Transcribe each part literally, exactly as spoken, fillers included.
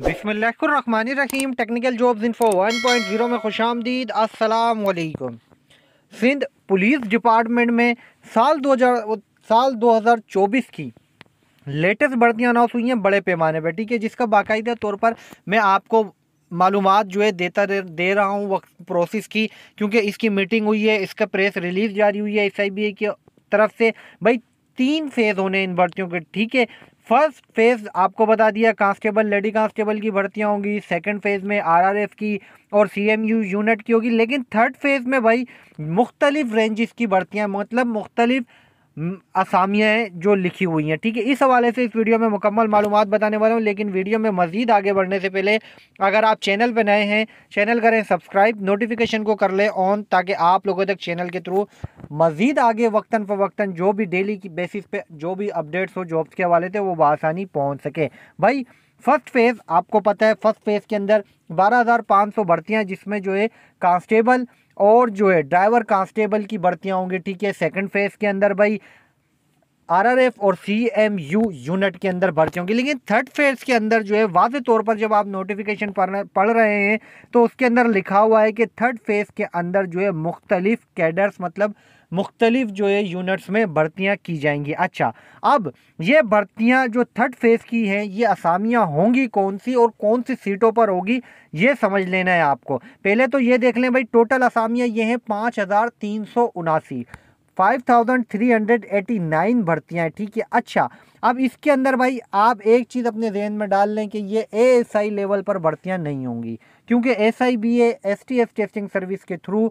बिस्मिल्लाहिर्रहमानिर्रहीम। Technical jobs info one point zero में खुशामदीद। अस्सलाम वालेकुम। सिंध पुलिस डिपार्टमेंट में साल दो हज़ार साल दो हज़ार चौबीस की लेटेस्ट भर्तियाँ अनाउंस हुई हैं बड़े पैमाने पर, ठीक है, जिसका बाकायदा तौर पर मैं आपको मालूमात जो है देता दे रहा हूँ वक्त प्रोसेस की, क्योंकि इसकी मीटिंग हुई है, इसका प्रेस रिलीज़ जारी हुई है एस आई बी ए की तरफ से। भाई तीन फेज़ होने इन भर्तियों के, ठीक है। फर्स्ट फेज़ आपको बता दिया, कांस्टेबल लेडी कांस्टेबल की भर्तियां होंगी। सेकंड फेज़ में आरआरएफ की और सीएमयू यूनिट की होगी। लेकिन थर्ड फेज़ में भाई मुख्तलिफ रेंजेस की भर्तियां, मतलब मुख्तलिफ असामियाँ हैं जो लिखी हुई हैं, ठीक है। इस हवाले से इस वीडियो में मुकम्मल मालूमात बताने वाला हूँ। लेकिन वीडियो में मज़ीद आगे बढ़ने से पहले अगर आप चैनल पर नए हैं, चैनल करें सब्सक्राइब, नोटिफिकेशन को कर लें ऑन, ताकि आप लोगों तक चैनल के थ्रू मज़ीद आगे वक्तन फ़वक्तन जो भी डेली की बेसिस पे जो भी अपडेट्स हो जॉब्स के हवाले से वो बआसानी पहुँच सके। भाई फ़र्स्ट फेज़ आपको पता है, फ़र्स्ट फेज़ के अंदर बारह हज़ार पाँच सौ भर्तियाँ, जिसमें जो है कांस्टेबल और जो है ड्राइवर कांस्टेबल की भर्तियाँ होंगी, ठीक है। सेकंड फेज़ के अंदर भाई आरआरएफ और सीएमयू यूनिट के अंदर भर्ती होंगी। लेकिन थर्ड फेज़ के अंदर जो है वाज़े तौर पर जब आप नोटिफिकेशन पढ़ रहे हैं तो उसके अंदर लिखा हुआ है कि थर्ड फेज़ के अंदर जो है मुख्तलिफ कैडर्स, मतलब मुख्तलिफ जो है यूनिट्स में भर्तियाँ की जाएंगी। अच्छा, अब ये भर्तियाँ जो थर्ड फेज़ की हैं, ये असामियाँ होंगी कौन सी और कौन सी सीटों पर होगी, ये समझ लेना है आपको। पहले तो ये देख लें भाई, टोटल असामियाँ ये हैं पाँच हज़ार तीन सौ उनासी पाँच हज़ार तीन सौ नवासी भर्तियाँ, ठीक है। अच्छा, अब इसके अंदर भाई आप एक चीज़ अपने जहन में डाल लें कि ये एएसआई लेवल पर भर्तियाँ नहीं होंगी, क्योंकि एसआईबीए एसटीएस टेस्टिंग सर्विस के थ्रू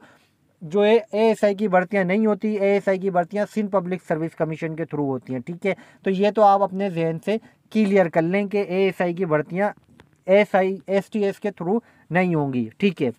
जो है एएसआई की भर्तियाँ नहीं होती। एएसआई की भर्तियाँ सिंध पब्लिक सर्विस कमीशन के थ्रू होती हैं, ठीक है। तो ये तो आप अपने जहन से क्लियर कर लें कि एएसआई की भर्तियाँ एएसआई एसटीएस के थ्रू नहीं होंगी, ठीक है।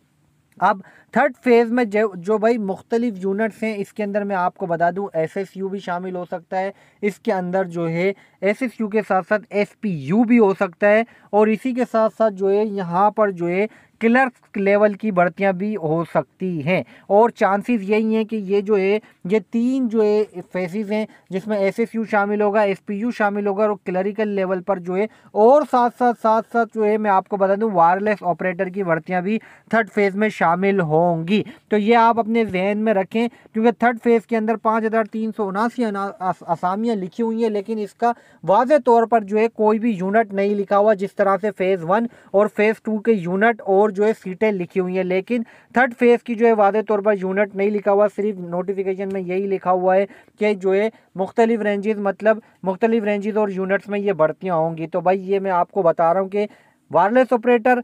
अब थर्ड फेज़ में जो जो भाई मुख्तलिफ यूनिट्स हैं, इसके अंदर मैं आपको बता दूं एसएसयू भी शामिल हो सकता है, इसके अंदर जो है एसएसयू के साथ साथ एसपीयू भी हो सकता है, और इसी के साथ साथ जो है यहाँ पर जो है क्लर्क लेवल की भर्तियाँ भी हो सकती हैं। और चांसेस यही हैं कि ये जो है ये तीन जो है फेसेस हैं, जिसमें एसएसयू शामिल होगा, एसपीयू शामिल होगा और क्लरिकल लेवल पर जो है, और साथ साथ साथ साथ जो है मैं आपको बता दूं वायरलेस ऑपरेटर की भर्तियाँ भी थर्ड फेज़ में शामिल होंगी। तो ये आप अपने जहन में रखें, क्योंकि थर्ड फेज़ के अंदर पाँच हज़ार तीन सौ उनासी असामियाँ लिखी हुई हैं, लेकिन इसका वाज़े तौर पर जो है कोई भी यूनिट नहीं लिखा हुआ, जिस तरह से फ़ेज़ वन और फ़ेज़ टू के यूनिट और जो है सीटें लिखी हुई हैं। लेकिन थर्ड फेज़ की जो है वादे तौर पर यूनिट नहीं लिखा हुआ, सिर्फ नोटिफिकेशन में यही लिखा हुआ है कि जो है मुख्तलिफ रेंजेस, मतलब मुख्तलिफ रेंजेस और यूनिट्स में ये भर्तियाँ होंगी। तो भाई ये मैं आपको बता रहा हूँ कि wireless operator,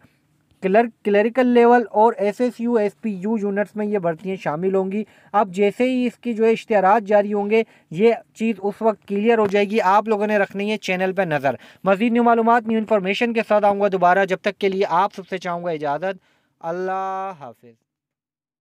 clerk clerical level और एसएसयू एसपीयू यूनिट्स में ये भर्तियाँ शामिल होंगी। अब जैसे ही इसकी जो है इश्तिहारात जारी होंगे ये चीज़ उस वक्त क्लियर हो जाएगी, आप लोगों ने रखनी है चैनल पर नज़र। मज़ीद न्यू मालूमात न्यू इन्फॉर्मेशन के साथ आऊँगा दोबारा, जब तक के लिए आप सबसे चाहूँगा इजाज़त। अल्लाह हाफिज़।